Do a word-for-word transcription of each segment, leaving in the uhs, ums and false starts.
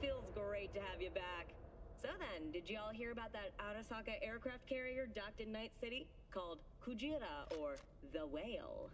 Feels great to have you back. So then, did y'all hear about that Arasaka aircraft carrier docked in Night City called Kujira, or the Whale?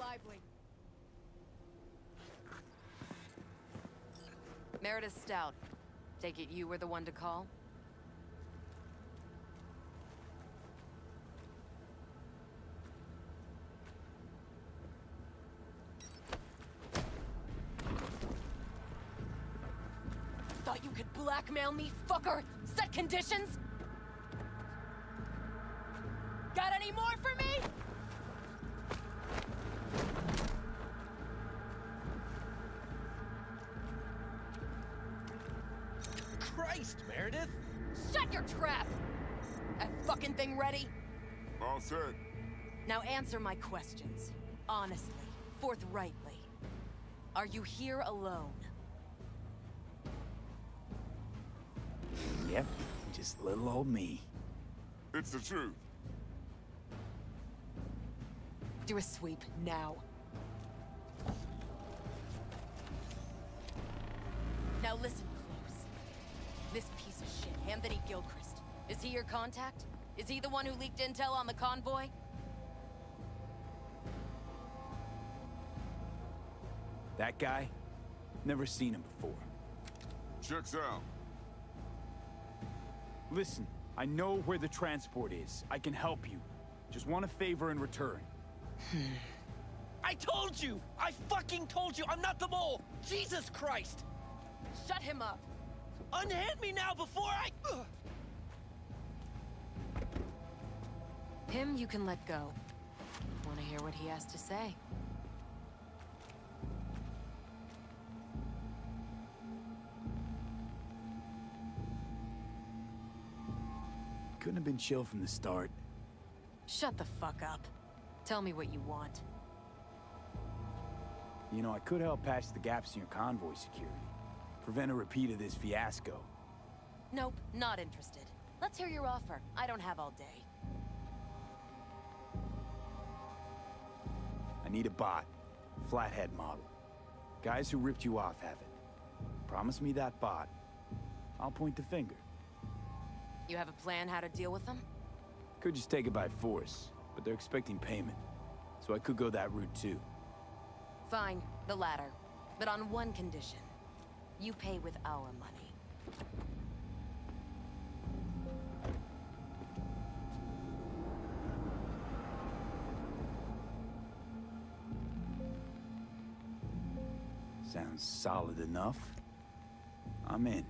Lively. Meredith Stout. Take it you were the one to call? blackmail me, fucker! Set conditions? Got any more for me? Christ, Meredith! Shut your trap! That fucking thing ready? All set. Now answer my questions. Honestly, forthrightly. Are you here alone? Yep, just little old me. It's the truth. Do a sweep, now. Now listen close. This piece of shit, Anthony Gilchrist. Is he your contact? Is he the one who leaked intel on the convoy? That guy? Never seen him before. Checks out. Listen, I know where the transport is. I can help you. Just want a favor in return. I told you! I fucking told you! I'm not the mole! Jesus Christ! Shut him up! Unhand me now before I... Ugh. Him you can let go. Want to hear what he has to say? Couldn't have been chill from the start. Shut the fuck up. Tell me what you want. You know, I could help patch the gaps in your convoy security. Prevent a repeat of this fiasco. Nope, not interested. Let's hear your offer. I don't have all day. I need a bot. Flathead model. Guys who ripped you off have it. Promise me that bot. I'll point the finger. You have a plan how to deal with them? Could just take it by force, but they're expecting payment, so I could go that route too. Fine, the latter, but on one condition. You pay with our money. Sounds solid enough. I'm in.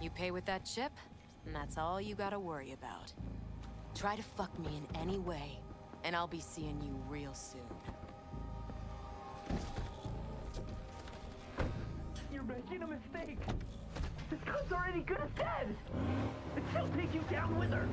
You pay with that chip, and that's all you gotta worry about. Try to fuck me in any way, and I'll be seeing you real soon. You're making a mistake! This gun's already good as dead! And she'll take you down with her!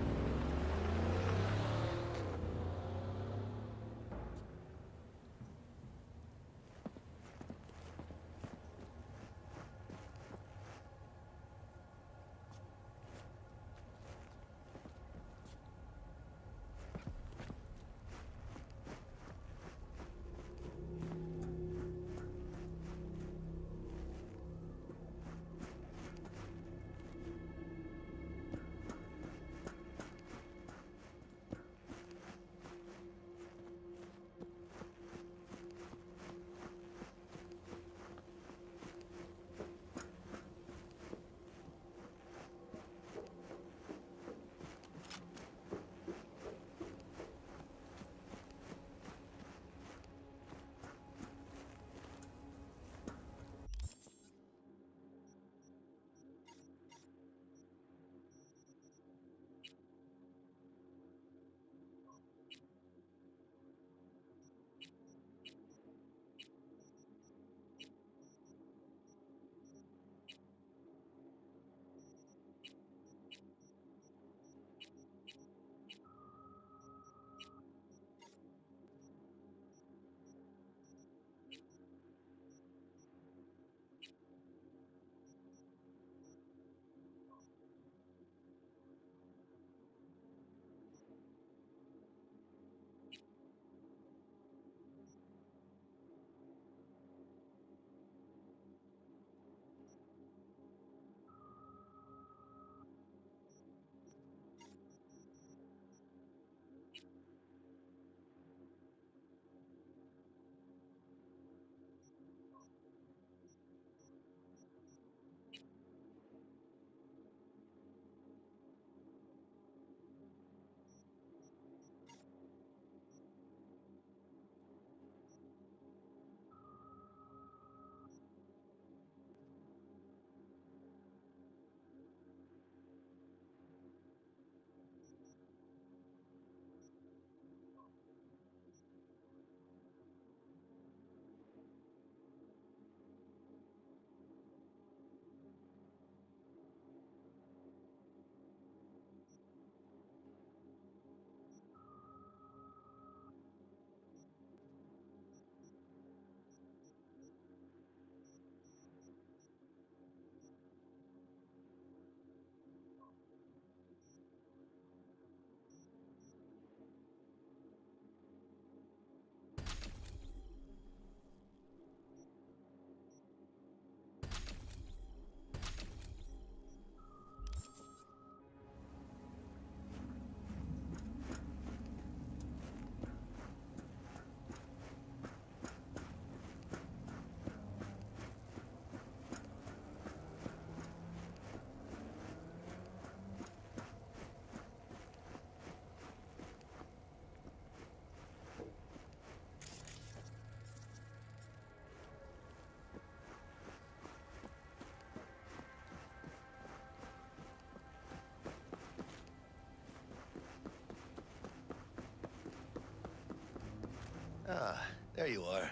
Ah, there you are.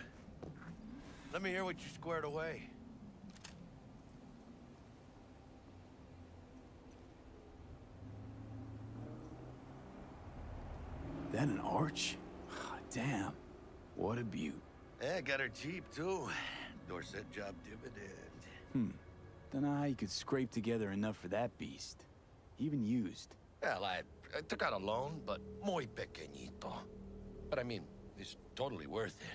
Let me hear what you squared away. That an arch? Oh, damn. What a beaut. Yeah, got her cheap, too. Dorset job dividend. Hmm. Don't know how you could scrape together enough for that beast. Even used. Well, I, I took out a loan, but muy pequeñito. But I mean, it's totally worth it.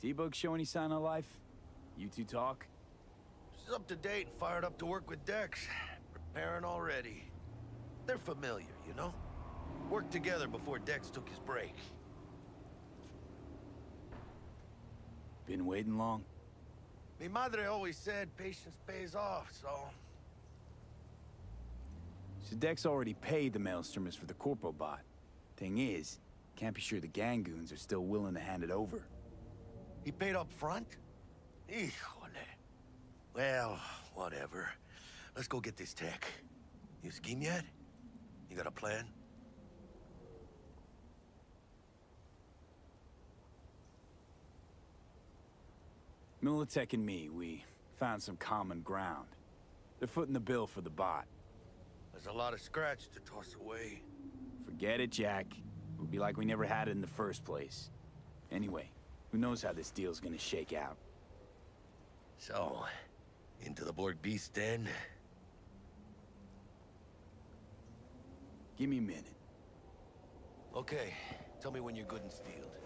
T-Bug show any sign of life? You two talk? She's up to date and fired up to work with Dex. Preparing already. They're familiar, you know? Worked together before Dex took his break. Been waiting long? Mi madre always said patience pays off, so... So Dex already paid the Maelstromers for the Corpo bot. Thing is, can't be sure the Gangoons are still willing to hand it over. He paid up front? Híjole. Well, whatever. Let's go get this tech. You scheme yet? You got a plan? Militech and me, we found some common ground. They're footing the bill for the bot. There's a lot of scratch to toss away. Forget it, Jack. It would be like we never had it in the first place. Anyway, who knows how this deal's gonna shake out. So, into the Borg Beast Den? Give me a minute. Okay, tell me when you're good and steeled.